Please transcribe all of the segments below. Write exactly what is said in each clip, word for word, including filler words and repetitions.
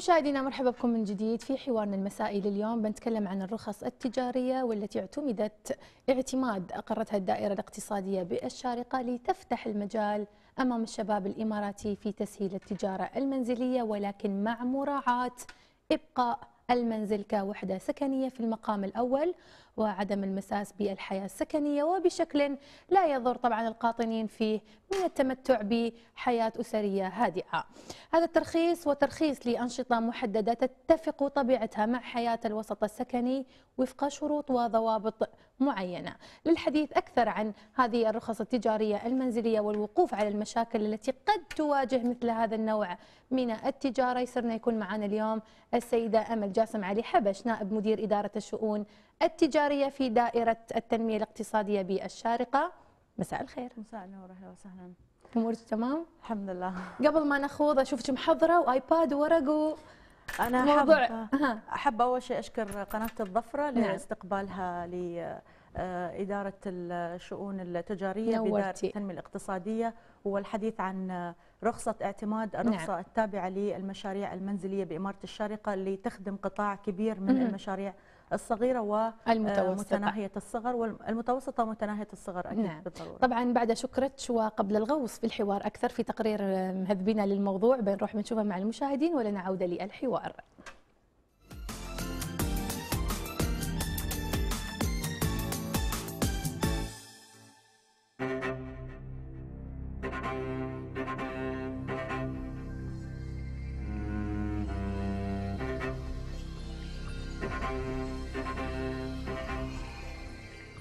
مشاهدينا مرحبا بكم من جديد في حوارنا المسائي لليوم. بنتكلم عن الرخص التجارية والتي اعتمدت اعتماد أقرتها الدائرة الاقتصادية بالشارقة لتفتح المجال أمام الشباب الإماراتي في تسهيل التجارة المنزلية، ولكن مع مراعاة إبقاء المنزل كوحدة سكنية في المقام الأول وعدم المساس بالحياة السكنية، وبشكل لا يضر طبعا القاطنين فيه من التمتع بحياة أسرية هادئة. هذا الترخيص وترخيص لأنشطة محددة تتفق طبيعتها مع حياة الوسط السكني وفق شروط وضوابط معينة. للحديث أكثر عن هذه الرخص التجارية المنزلية والوقوف على المشاكل التي قد تواجه مثل هذا النوع من التجارة، يسرنا يكون معنا اليوم السيدة أمل جاسم علي حبش، نائب مدير إدارة الشؤون التجارية في دائرة التنمية الاقتصادية بالشارقة. مساء الخير. مساء النور، أهلا وسهلا. أمورك تمام؟ الحمد لله. قبل ما نخوض أشوفك محضرة وآيباد وورق و... أنا أحب, أحب أول شيء أشكر قناة الظفرة لاستقبالها لإدارة الشؤون التجارية بدائرة التنمية الاقتصادية والحديث عن رخصة اعتماد الرخصة نعم. التابعة للمشاريع المنزلية بإمارة الشارقة اللي تخدم قطاع كبير من المشاريع الصغيرة ومتناهية الصغر والمتوسطة ومتناهية الصغر أكيد نعم. بالضرورة. طبعا بعد شكرت، وقبل الغوص في الحوار أكثر في تقرير مهذبينا للموضوع بنروح بنشوفه مع المشاهدين ولنا عودة للحوار.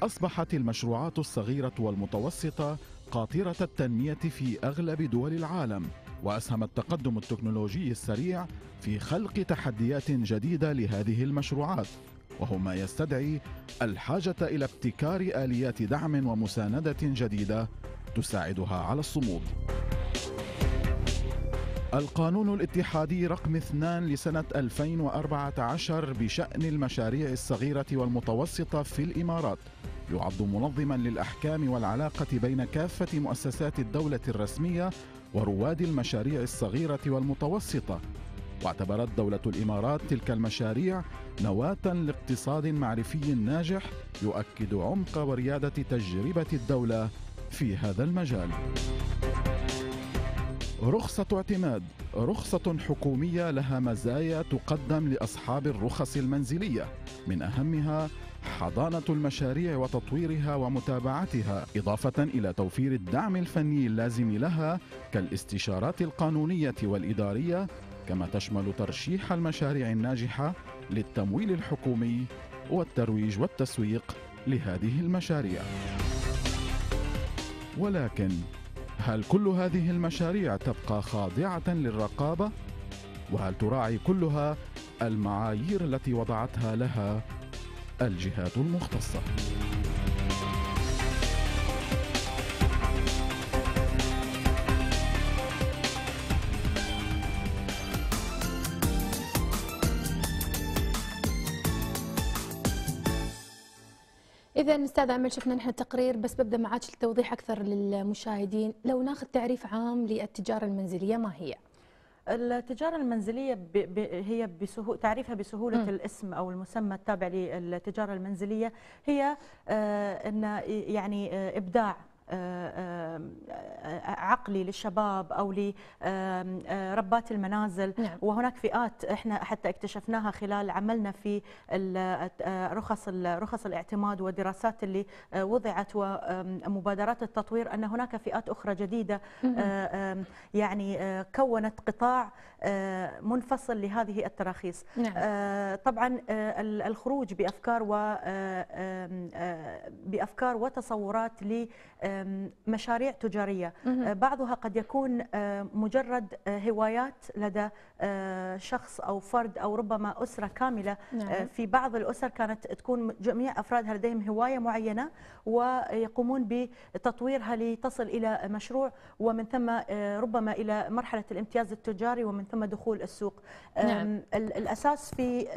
أصبحت المشروعات الصغيرة والمتوسطة قاطرة التنمية في أغلب دول العالم، وأسهم التقدم التكنولوجي السريع في خلق تحديات جديدة لهذه المشروعات، وهو ما يستدعي الحاجة إلى ابتكار آليات دعم ومساندة جديدة تساعدها على الصمود. القانون الاتحادي رقم اثنين لسنة ألفين وأربعة عشر بشأن المشاريع الصغيرة والمتوسطة في الإمارات يعد منظما للأحكام والعلاقة بين كافة مؤسسات الدولة الرسمية ورواد المشاريع الصغيرة والمتوسطة، واعتبرت دولة الإمارات تلك المشاريع نواة لاقتصاد معرفي ناجح يؤكد عمق وريادة تجربة الدولة في هذا المجال. رخصة اعتماد رخصة حكومية لها مزايا تقدم لأصحاب الرخص المنزلية، من أهمها حضانة المشاريع وتطويرها ومتابعتها، إضافة إلى توفير الدعم الفني اللازم لها كالاستشارات القانونية والإدارية، كما تشمل ترشيح المشاريع الناجحة للتمويل الحكومي والترويج والتسويق لهذه المشاريع. ولكن هل كل هذه المشاريع تبقى خاضعة للرقابة؟ وهل تراعي كلها المعايير التي وضعتها لها الجهات المختصة؟ إذا أستاذة أمل شفنا نحن التقرير، بس ببدأ معك للتوضيح أكثر للمشاهدين. لو ناخذ تعريف عام للتجارة المنزلية ما هي؟ التجارة المنزلية ب... ب... هي بسهو... تعريفها بسهولة م. الاسم أو المسمى التابع للتجارة المنزلية هي آه إن يعني آه إبداع عقلي للشباب أو لربات المنازل نعم. وهناك فئات احنا حتى اكتشفناها خلال عملنا في رخص رخص الاعتماد والدراسات اللي وضعت ومبادرات التطوير، أن هناك فئات أخرى جديدة يعني كونت قطاع منفصل لهذه التراخيص نعم. طبعا الخروج بأفكار وبأفكار وتصورات ل مشاريع تجارية، بعضها قد يكون مجرد هوايات لدى شخص أو فرد أو ربما أسرة كاملة نعم. في بعض الأسر كانت تكون جميع أفرادها لديهم هواية معينة ويقومون بتطويرها لتصل إلى مشروع ومن ثم ربما إلى مرحلة الامتياز التجاري ومن ثم دخول السوق نعم. الأساس في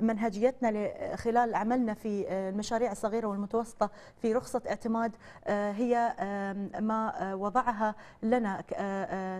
منهجيتنا خلال عملنا في المشاريع الصغيرة والمتوسطة في رخصة اعتماد هي ما وضعها لنا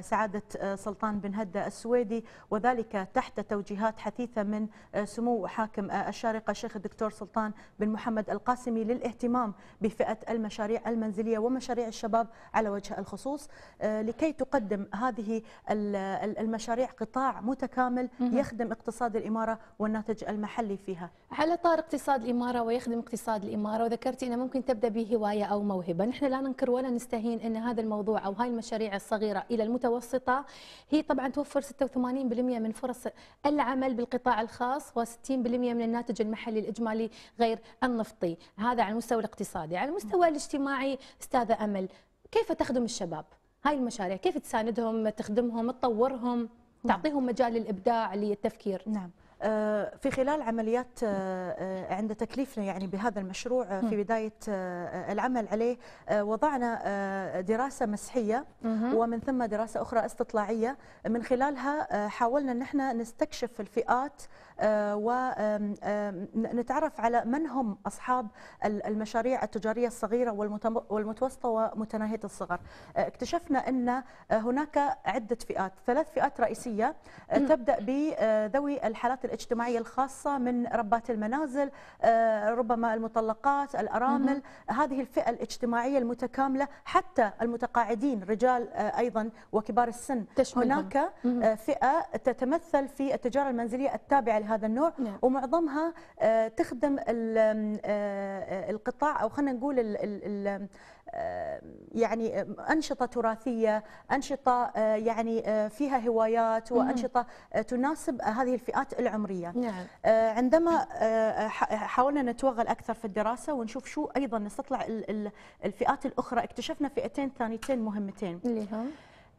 سعادة سلطان بن هدى السويدي، وذلك تحت توجيهات حثيثة من سمو حاكم الشارقة الشيخ الدكتور سلطان بن محمد القاسمي للاهتمام بفئة المشاريع المنزلية ومشاريع الشباب على وجه الخصوص، لكي تقدم هذه المشاريع قطاع متكامل يخدم اقتصاد الإمارة والناتج المحلي فيها. على طار اقتصاد الإمارة ويخدم اقتصاد الإمارة، وذكرتي أنه ممكن تبدأ بهواية أو موهبة، نحن لا ننكر ولا نستهين أن هذا الموضوع أو هاي المشاريع الصغيرة إلى المتوسطة هي طبعا توفر ستة وثمانين بالمئة من فرص العمل بالقطاع الخاص وستين بالمئة من الناتج المحلي الإجمالي غير النفطي، هذا على المستوى الاقتصادي. على المستوى الاجتماعي أستاذة أمل، كيف تخدم الشباب؟ هاي المشاريع كيف تساندهم، تخدمهم، تطورهم، تعطيهم مجال للإبداع للتفكير؟ نعم، في خلال عمليات عند تكليفنا يعني بهذا المشروع في بداية العمل عليه، وضعنا دراسة مسحية ومن ثم دراسة أخرى استطلاعية، من خلالها حاولنا أن احنا نستكشف الفئات ونتعرف على من هم أصحاب المشاريع التجارية الصغيرة والمتوسطة ومتناهية الصغر. اكتشفنا أن هناك عدة فئات، ثلاث فئات رئيسية تبدأ بذوي الحالات الاجتماعية الخاصة من ربات المنازل، ربما المطلقات، الأرامل، هذه الفئة الاجتماعية المتكاملة، حتى المتقاعدين رجال أيضا وكبار السن تشملهم. هناك فئة تتمثل في التجارة المنزلية التابعة لهذا النوع، نعم. ومعظمها تخدم القطاع أو خلينا نقول ال ال يعني أنشطة تراثية، أنشطة يعني فيها هوايات وأنشطة تناسب هذه الفئات العمرية. نعم. عندما حاولنا نتوغل أكثر في الدراسة ونشوف شو أيضا نستطلع الفئات الأخرى، اكتشفنا فئتين ثانيتين مهمتين. لهم.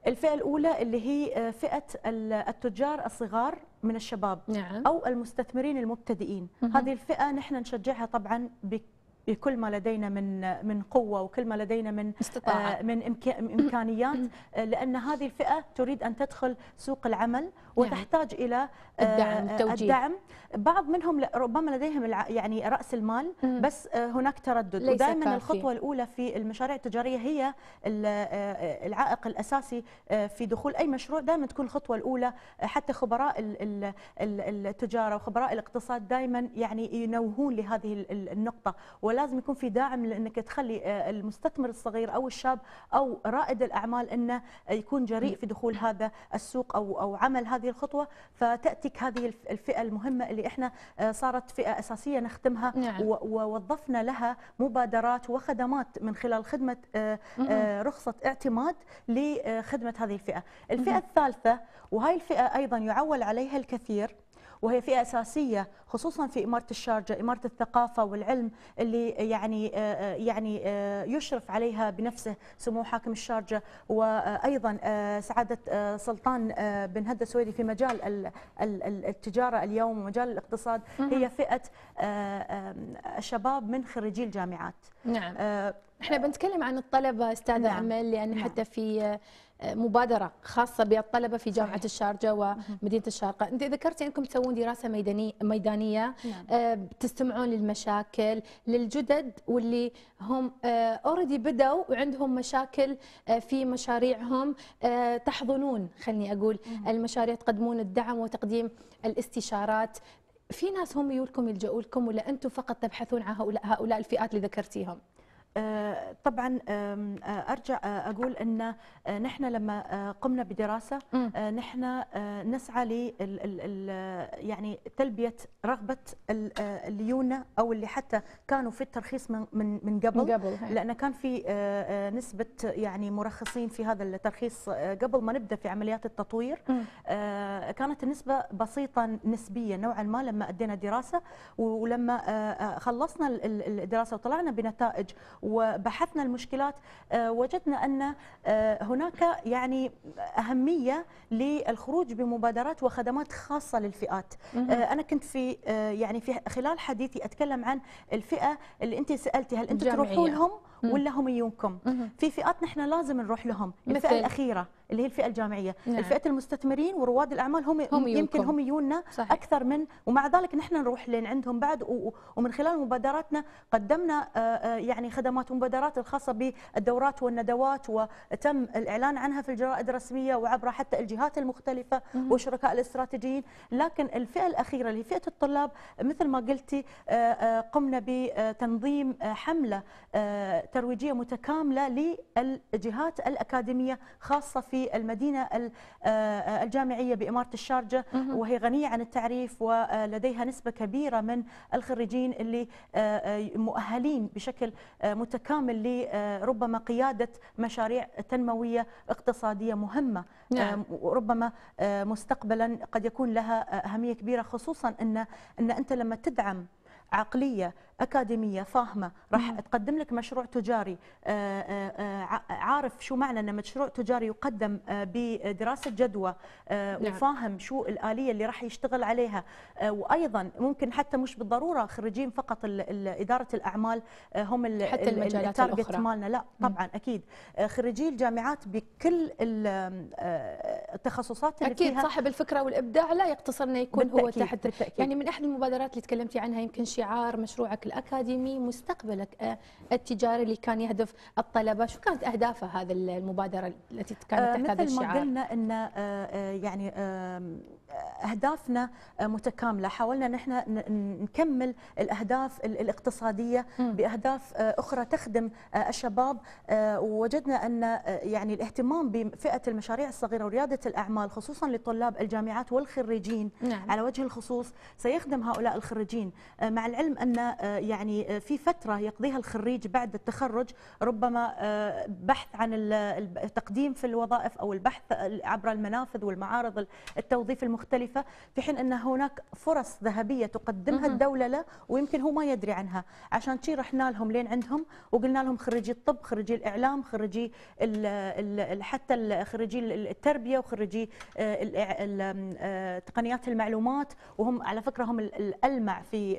الفئة الأولى اللي هي فئة التجار الصغار من الشباب، نعم. أو المستثمرين المبتدئين، مم. هذه الفئة نحن نشجعها طبعا بك بكل ما لدينا من من قوة وكل ما لدينا من استطاعة. من إمكانيات، لأن هذه الفئة تريد أن تدخل سوق العمل وتحتاج إلى الدعم، التوجيه. الدعم بعض منهم ربما لديهم يعني رأس المال، بس هناك تردد، ودائما الخطوة الأولى في المشاريع التجارية هي العائق الأساسي في دخول أي مشروع، دائما تكون الخطوة الأولى. حتى خبراء التجارة وخبراء الاقتصاد دائما يعني ينوهون لهذه النقطة، لازم يكون في داعم لانك تخلي المستثمر الصغير او الشاب او رائد الاعمال انه يكون جريء في دخول هذا السوق او او عمل هذه الخطوه، فتاتيك هذه الفئه المهمه اللي احنا صارت فئه اساسيه نخدمها، نعم. ووظفنا لها مبادرات وخدمات من خلال خدمه رخصه اعتماد لخدمه هذه الفئه. الفئه الثالثه، وهي الفئه ايضا يعول عليها الكثير، وهي فئة أساسية خصوصا في إمارة الشارقة، إمارة الثقافة والعلم اللي يعني يعني يشرف عليها بنفسه سمو حاكم الشارقة وأيضا سعادة سلطان بن هدى السويدي في مجال التجارة اليوم ومجال الاقتصاد، هي فئة الشباب من خريجي الجامعات. نعم. احنا بنتكلم عن الطلبة أستاذة، نعم. أمل، لأن نعم. حتى في مبادرة خاصة بالطلبة في جامعة الشارقة ومدينة الشارقة، أنت ذكرتي أنكم تسوون دراسة ميدانية، نعم. تستمعون للمشاكل للجدد واللي هم أوردي بدأوا وعندهم مشاكل في مشاريعهم، تحضنون خلني أقول المشاريع، تقدمون الدعم وتقديم الاستشارات. في ناس هم يولكم يلجؤوا لكم، ولا أنتم فقط تبحثون عن هؤلاء الفئات اللي ذكرتيهم؟ طبعا أرجع أقول أن نحن لما قمنا بدراسة نحن نسعى ل يعني تلبية رغبة اليونة أو اللي حتى كانوا في الترخيص من من قبل، لأن كان في نسبة يعني مرخصين في هذا الترخيص قبل ما نبدأ في عمليات التطوير، كانت النسبة بسيطة نسبيا نوعا ما لما أدينا دراسة. ولما خلصنا الدراسة وطلعنا بنتائج وبحثنا المشكلات، وجدنا أن هناك يعني أهمية للخروج بمبادرات وخدمات خاصة للفئات. أنا كنت في يعني في خلال حديثي أتكلم عن الفئة اللي أنت سألتي، هل أنتم تروحون لهم ولا هم يجونكم؟ في فئات نحن لازم نروح لهم، الفئة الأخيرة اللي هي الفئه الجامعيه، نعم. الفئه المستثمرين ورواد الاعمال هم, هم يمكن هم يجونا اكثر من، ومع ذلك نحن نروح لين عندهم بعد، ومن خلال مبادراتنا قدمنا يعني خدمات ومبادرات الخاصه بالدورات والندوات، وتم الاعلان عنها في الجرائد الرسميه وعبر حتى الجهات المختلفه والشركاء الاستراتيجيين. لكن الفئه الاخيره اللي فئه الطلاب، مثل ما قلتي قمنا بتنظيم حمله ترويجيه متكامله للجهات الاكاديميه خاصه في المدينه الجامعيه باماره الشارقه، وهي غنيه عن التعريف ولديها نسبه كبيره من الخريجين اللي مؤهلين بشكل متكامل لربما قياده مشاريع تنمويه اقتصاديه مهمه، نعم. وربما مستقبلا قد يكون لها اهميه كبيره، خصوصا ان ان انت لما تدعم عقليه اكاديميه فاهمه راح تقدم لك مشروع تجاري عارف شو معنى ان مشروع تجاري يقدم بدراسه جدوى، وفاهم شو الاليه اللي راح يشتغل عليها. وايضا ممكن حتى مش بالضروره خريجين فقط اداره الاعمال هم حتى المجالات الاخرى مالنا، لا طبعا اكيد خريجي الجامعات بكل التخصصات اللي أكيد فيها، اكيد صاحب الفكره والابداع لا يقتصر انه يكون هو تحت بالتأكيد. يعني من احد المبادرات اللي تكلمتي عنها يمكن شعار مشروعك الأكاديمي مستقبلك التجاري اللي كان يهدف الطلبة، شو كانت أهدافها هذه المبادرة التي كانت تحت هذا الشعار؟ مثل ما قلنا أن يعني أهدافنا متكاملة، حاولنا نحن نكمل الأهداف الاقتصادية بأهداف أخرى تخدم الشباب، ووجدنا أن يعني الاهتمام بفئة المشاريع الصغيرة وريادة الأعمال خصوصا لطلاب الجامعات والخريجين، نعم. على وجه الخصوص سيخدم هؤلاء الخريجين، مع العلم أن يعني في فترة يقضيها الخريج بعد التخرج ربما بحث عن التقديم في الوظائف أو البحث عبر المنافذ والمعارض التوظيف المختلفة، في حين أن هناك فرص ذهبية تقدمها الدولة له ويمكن هو ما يدري عنها. عشان شي رحنا لهم لين عندهم وقلنا لهم خريجي الطب، خريجي الإعلام، خريجي حتى خريجي التربية وخريجي تقنيات المعلومات، وهم على فكرة هم الألمع في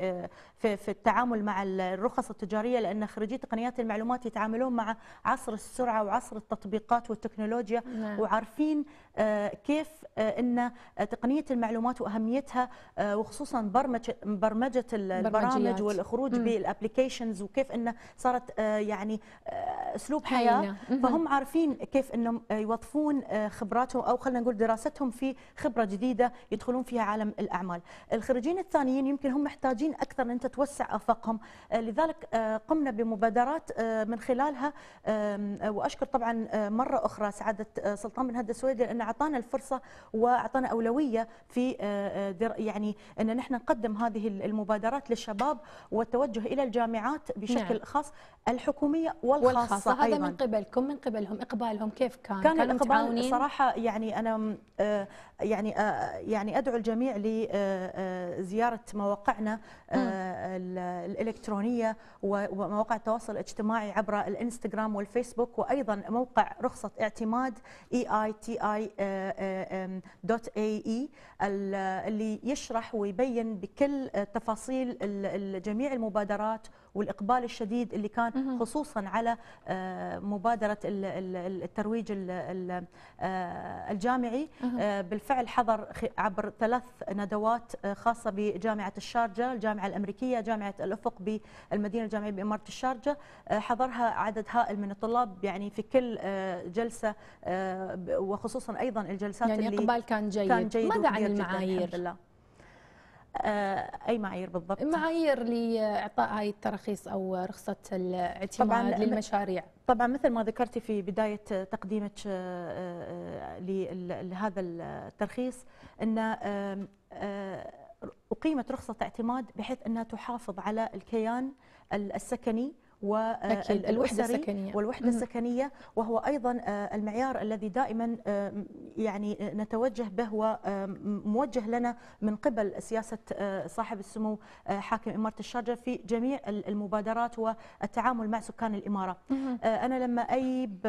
في في التعامل مع الرخص التجاريه، لان خريجي تقنيات المعلومات يتعاملون مع عصر السرعه وعصر التطبيقات والتكنولوجيا، نعم. وعارفين كيف ان تقنيه المعلومات واهميتها، وخصوصا برمجه برمجه البرامج والخروج بالابلكيشنز، وكيف ان صارت يعني اسلوب حياه، فهم عارفين كيف انهم يوظفون خبراتهم او خلينا نقول دراستهم في خبره جديده يدخلون فيها عالم الاعمال. الخريجين الثانيين يمكن هم محتاجين اكثر ان انت توسع افاقهم، لذلك قمنا بمبادرات من خلالها، واشكر طبعا مره اخرى سعاده سلطان بن هدى السويدي لانه اعطانا الفرصه واعطانا اولويه في يعني ان نحن نقدم هذه المبادرات للشباب والتوجه الى الجامعات بشكل، نعم. خاص الحكوميه والخاصه, والخاصة هذا أيضاً. من قبلكم من قبلهم اقبالهم كيف كان؟ كان الإقبال صراحه يعني انا يعني يعني ادعو الجميع لزياره مواقعنا الإلكترونية ومواقع التواصل الاجتماعي عبر الإنستغرام والفيسبوك، وأيضا موقع رخصة اعتماد إي آي تي آي دوت إيه إي اللي يشرح ويبين بكل تفاصيل جميع المبادرات والإقبال الشديد اللي كان خصوصا على مبادرة الترويج الجامعي. بالفعل حضر عبر ثلاث ندوات خاصة بجامعة الشارقة، الجامعة الأمريكية، جامعة الأفق بالمدينة الجامعية بإمارة الشارقة، حضرها عدد هائل من الطلاب يعني في كل جلسة، وخصوصا أيضا الجلسات يعني اللي الإقبال كان جيد. كان جيد. ماذا عن المعايير؟ الحمد لله. أي معايير بالضبط؟ معايير لإعطاء هاي التراخيص أو رخصة الاعتماد للمشاريع. طبعا مثل ما ذكرتي في بداية تقديمك لهذا الترخيص أن أقيمت رخصة اعتماد بحيث أنها تحافظ على الكيان السكني والوحدة السكنية والوحدة السكنية، وهو أيضا المعيار الذي دائما يعني نتوجه به، هو موجه لنا من قبل سياسة صاحب السمو حاكم إمارة الشارقة في جميع المبادرات والتعامل مع سكان الإمارة. أنا لما أيب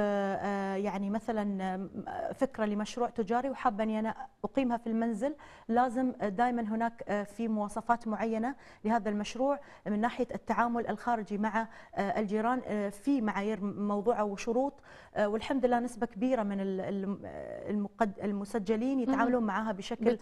يعني مثلا فكرة لمشروع تجاري وحابة أني أنا أقيمها في المنزل، لازم دائما هناك في مواصفات معينة لهذا المشروع من ناحية التعامل الخارجي مع الجيران في معايير موضوعه وشروط، والحمد لله نسبه كبيره من المسجلين يتعاملون معها بشكل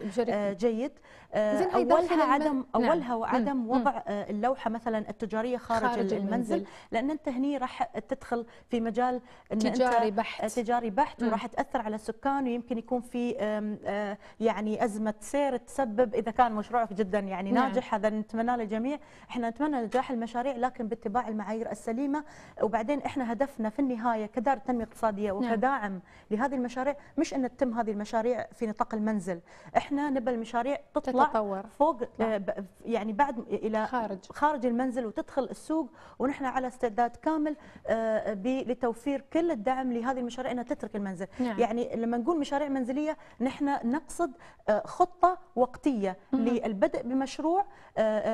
جيد. اولها عدم اولها وعدم وضع اللوحه مثلا التجاريه خارج المنزل، لان انت هني راح تدخل في مجال إن تجاري بحت تجاري بحت وراح تاثر على السكان، ويمكن يكون في يعني ازمه سير تسبب اذا كان مشروعك جدا يعني ناجح. هذا نتمنى للجميع، احنا نتمنى نجاح المشاريع لكن باتباع المعايير السليمه. وبعدين احنا هدفنا في النهايه كدار تنميه اقتصاديه وكداعم لهذه المشاريع مش ان تتم هذه المشاريع في نطاق المنزل، احنا نبى المشاريع تطلع تتطور فوق يعني بعد الى خارج خارج المنزل وتدخل السوق، ونحن على استعداد كامل لتوفير كل الدعم لهذه المشاريع انها تترك المنزل. نعم. يعني لما نقول مشاريع منزليه نحن نقصد خطه وقتيه للبدء بمشروع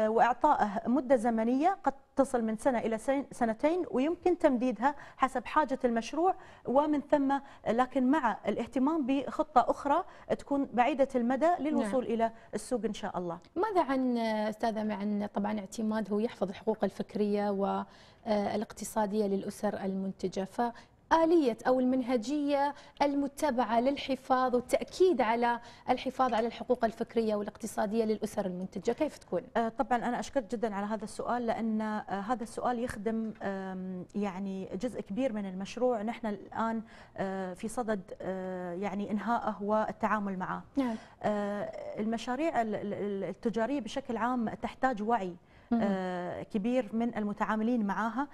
واعطائه مده زمنيه قد تصل من سنه الى سنتين ويمكن تمديدها حسب حاجه المشروع، ومن ثم لكن مع الاهتمام بخطه اخرى تكون بعيده المدى للوصول نعم. الى السوق ان شاء الله. ماذا عن استاذه معن طبعا اعتماد هو يحفظ الحقوق الفكريه والاقتصاديه للاسر المنتجه، ف آلية أو المنهجية المتبعة للحفاظ والتأكيد على الحفاظ على الحقوق الفكرية والاقتصادية للأسر المنتجة كيف تكون؟ طبعا أنا أشكرك جدا على هذا السؤال، لأن هذا السؤال يخدم يعني جزء كبير من المشروع نحن الآن في صدد يعني إنهائه والتعامل معه. نعم. المشاريع التجارية بشكل عام تحتاج وعي كبير من المتعاملين معها.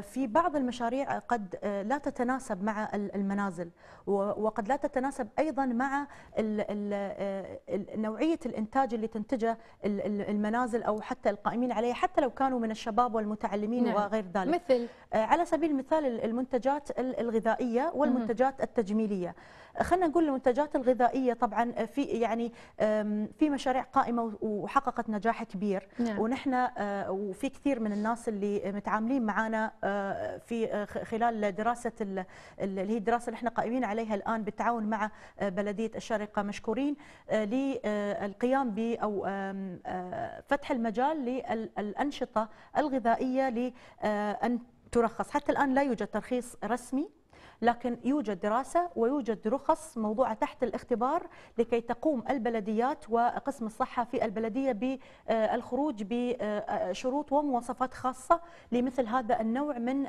في بعض المشاريع قد لا تتناسب مع المنازل، وقد لا تتناسب أيضا مع نوعية الإنتاج اللي تنتجه المنازل أو حتى القائمين عليها، حتى لو كانوا من الشباب والمتعلمين نعم. وغير ذلك. مثل على سبيل المثال المنتجات الغذائية والمنتجات التجميلية. خلينا نقول المنتجات الغذائية طبعا في يعني في مشاريع قائمة وحققت نجاح كبير. نعم. ونحن وفي كثير من الناس اللي متعاملين معنا في خلال دراسه اللي هي الدراسه اللي احنا قائمين عليها الان بالتعاون مع بلديه الشارقه مشكورين للقيام ب او فتح المجال للانشطه الغذائيه لان ترخص. حتى الان لا يوجد ترخيص رسمي، لكن يوجد دراسة ويوجد رخص موضوعة تحت الاختبار لكي تقوم البلديات وقسم الصحة في البلدية بالخروج بشروط ومواصفات خاصة لمثل هذا النوع من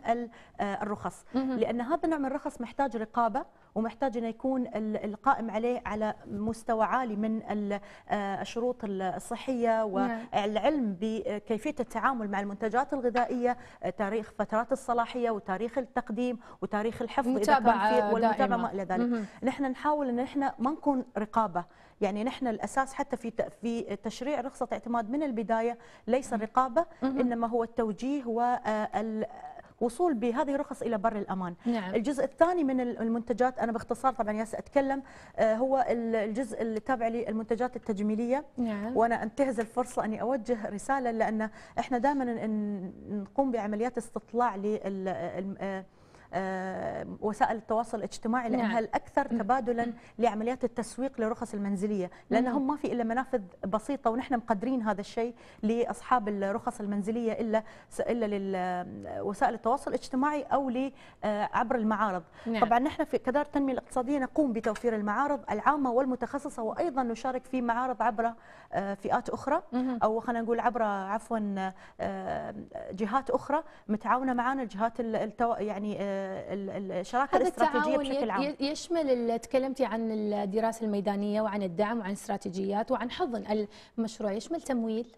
الرخص، لأن هذا النوع من الرخص محتاج رقابة ومحتاج أن يكون القائم عليه على مستوى عالي من الشروط الصحية والعلم بكيفية التعامل مع المنتجات الغذائية، تاريخ فترات الصلاحية وتاريخ التقديم وتاريخ الحفظ والمتابعة والمتابعة ما إلى ذلك. نحن نحاول أن نحن ما نكون رقابة، يعني نحن الأساس حتى في في تشريع رخصة اعتماد من البداية ليس الرقابة، إنما هو التوجيه وال وصول بهذه الرخص الى بر الامان. نعم. الجزء الثاني من المنتجات انا باختصار طبعا يا سأتكلم هو الجزء اللي تابع للمنتجات التجميليه. نعم. وانا انتهز الفرصه اني اوجه رساله، لان احنا دائما نقوم بعمليات استطلاع لل وسائل التواصل الاجتماعي لانها نعم. الاكثر تبادلا لعمليات التسويق للرخص المنزليه، لانهم ما في الا منافذ بسيطه، ونحن مقدرين هذا الشيء لاصحاب الرخص المنزليه الا الا لوسائل التواصل الاجتماعي او عبر المعارض. نعم. طبعا نحن في كدار التنميه الاقتصاديه نقوم بتوفير المعارض العامه والمتخصصه، وايضا نشارك في معارض عبر فئات اخرى او خلينا نقول عبر عفوا جهات اخرى متعاونه معنا الجهات التو... يعني الشراكه الاستراتيجيه بشكل عام. يشمل تكلمتي عن الدراسه الميدانيه وعن الدعم وعن استراتيجيات وعن حضن المشروع، يشمل تمويل؟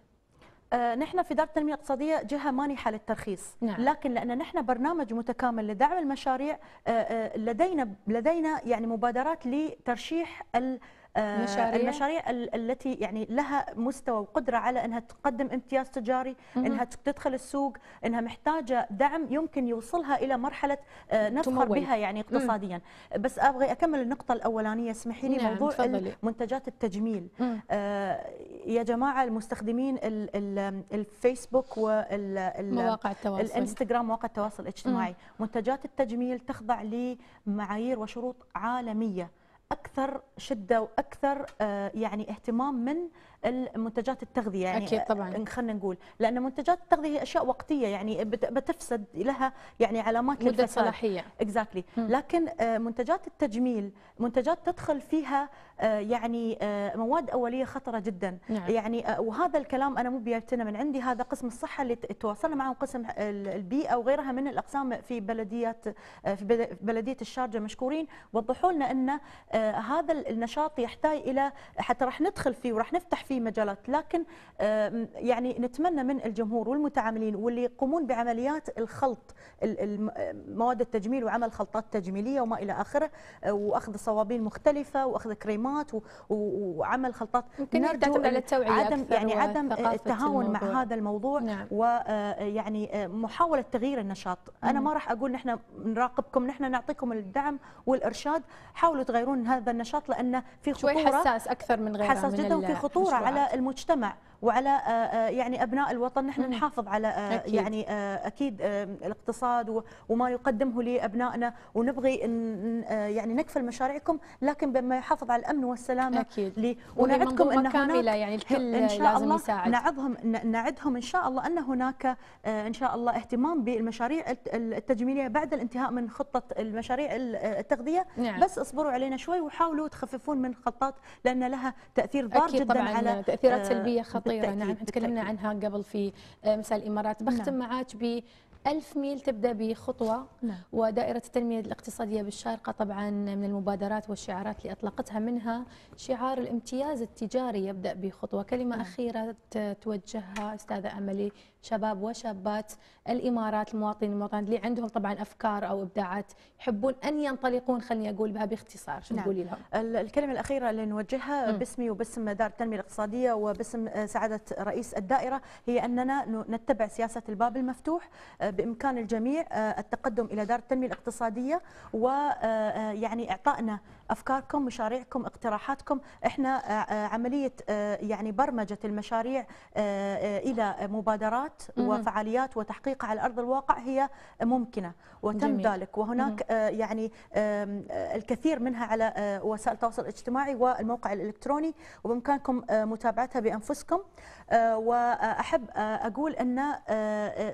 نحن في دار التنمية الاقتصادية جهة مانحة للترخيص. نعم. لكن لأن نحن برنامج متكامل لدعم المشاريع لدينا لدينا يعني مبادرات لترشيح ال مشاريع. المشاريع التي يعني لها مستوى وقدرة على أنها تقدم امتياز تجاري، أنها تدخل السوق، أنها محتاجة دعم يمكن يوصلها إلى مرحلة نفخر بها يعني اقتصاديا. مم. بس أبغي أكمل النقطة الأولانية، اسمحي لي. نعم. موضوع تفضلي. منتجات التجميل. آه يا جماعة المستخدمين ال ال الفيسبوك والمواقع التواصل الانستغرام مواقع التواصل الاجتماعي، مم. منتجات التجميل تخضع لمعايير وشروط عالمية اكثر شده واكثر يعني اهتمام من المنتجات التغذيه. يعني اكيد طبعا خلينا نقول لان منتجات التغذيه هي اشياء وقتيه، يعني بتفسد لها يعني علامات مدة للفساد صلاحيه exactly. لكن منتجات التجميل منتجات تدخل فيها يعني مواد اوليه خطره جدا. نعم. يعني وهذا الكلام انا مو بيابتنا من عندي، هذا قسم الصحه اللي تواصلنا معه قسم البيئه وغيرها من الاقسام في بلديه في بلديه الشارقة مشكورين، وضحوا لنا ان هذا النشاط يحتاج الى حتى راح ندخل فيه وراح نفتح فيه مجالات، لكن يعني نتمنى من الجمهور والمتعاملين واللي يقومون بعمليات الخلط مواد التجميل وعمل خلطات تجميليه وما الى اخره واخذ صوابين مختلفه واخذ كريمات وعمل خلطات، نرجو عدم يعني عدم التهاون الموضوع. مع هذا الموضوع. نعم. ويعني محاوله تغيير النشاط. مم. انا ما راح اقول نحن نراقبكم، نحن نعطيكم الدعم والارشاد، حاولوا تغيرون هذا النشاط لانه في خطوره شوي حساس اكثر من غيره، حساس جدا وفي خطوره على المجتمع وعلى يعني ابناء الوطن. نحن مم. نحافظ على أكيد. يعني اكيد الاقتصاد وما يقدمه لابنائنا، ونبغي يعني نكفل مشاريعكم لكن بما يحافظ على الامن والسلامه. اكيد. ونعدكم ان هناك يعني الكل ان شاء الله نعدهم نعدهم ان شاء الله ان هناك ان شاء الله اهتمام بالمشاريع التجميليه بعد الانتهاء من خطه المشاريع التغذيه. نعم. بس اصبروا علينا شوي وحاولوا تخففون من خطات لان لها تاثير ضار جدا طبعاً على تاثيرات سلبيه خطيره. نعم بالتأكيد. تكلمنا عنها قبل في مثال الإمارات. بختم نعم. معاك ب ألف ميل تبدأ بخطوة. نعم. ودائرة التنمية الاقتصادية بالشارقة طبعا من المبادرات والشعارات اللي أطلقتها منها شعار الامتياز التجاري يبدأ بخطوة. كلمة نعم. أخيرة توجهها أستاذة أملي شباب وشابات الإمارات المواطنين المواطنات اللي عندهم طبعا أفكار أو إبداعات يحبون أن ينطلقون خلني أقول بها باختصار، شو نعم. تقولي لهم؟ الكلمة الأخيرة اللي نوجهها م. باسمي وباسم دائرة التنمية الاقتصادية وباسم سعادة رئيس الدائرة هي أننا نتبع سياسة الباب المفتوح، بإمكان الجميع التقدم إلى دار التنمية الاقتصادية ويعني إعطائنا أفكاركم مشاريعكم اقتراحاتكم. إحنا عملية يعني برمجة المشاريع إلى مبادرات وفعاليات وتحقيقها على أرض الواقع هي ممكنة وتم ذلك، وهناك يعني الكثير منها على وسائل التواصل الاجتماعي والموقع الإلكتروني وبإمكانكم متابعتها بأنفسكم. وأحب أقول أن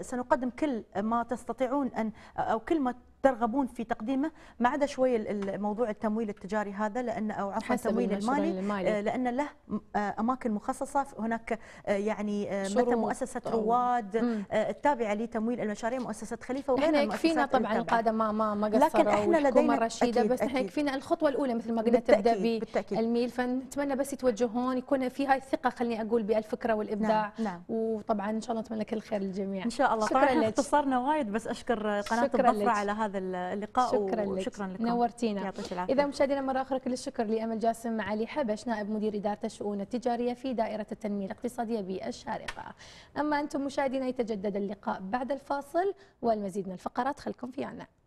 سنقدم كل ما تستطيعون أن أو كل ما ترغبون في تقديمه ما عدا شوي الموضوع التمويل التجاري هذا لان او عفوا التمويل المالي لان له اماكن مخصصه، هناك يعني مثلا مؤسسه رواد التابعه لتمويل المشاريع مؤسسه خليفه وغيرها. احنا يكفينا طبعا القاده ما ما ما قصروا الحكومه الرشيده، بس احنا يكفينا الخطوه الاولى مثل ما قلنا تبدا بالميل، فنتمنى بس يتوجهون يكون في هاي الثقه خليني اقول بالفكره والابداع. نعم. نعم. وطبعا ان شاء الله نتمنى كل خير للجميع ان شاء الله. شكرا، اختصرنا وايد بس اشكر قناه الظفره على هذا اللقاء. شكرا لك. شكرا لكم نورتينا. إذا مشاهدينا مرة أخرى كل الشكر لأمل جاسم علي حبش نائب مدير إدارة الشؤون التجارية في دائرة التنمية الاقتصادية بالشارقة. أما أنتم مشاهدينا يتجدد اللقاء بعد الفاصل والمزيد من الفقرات، خلكم في عنا.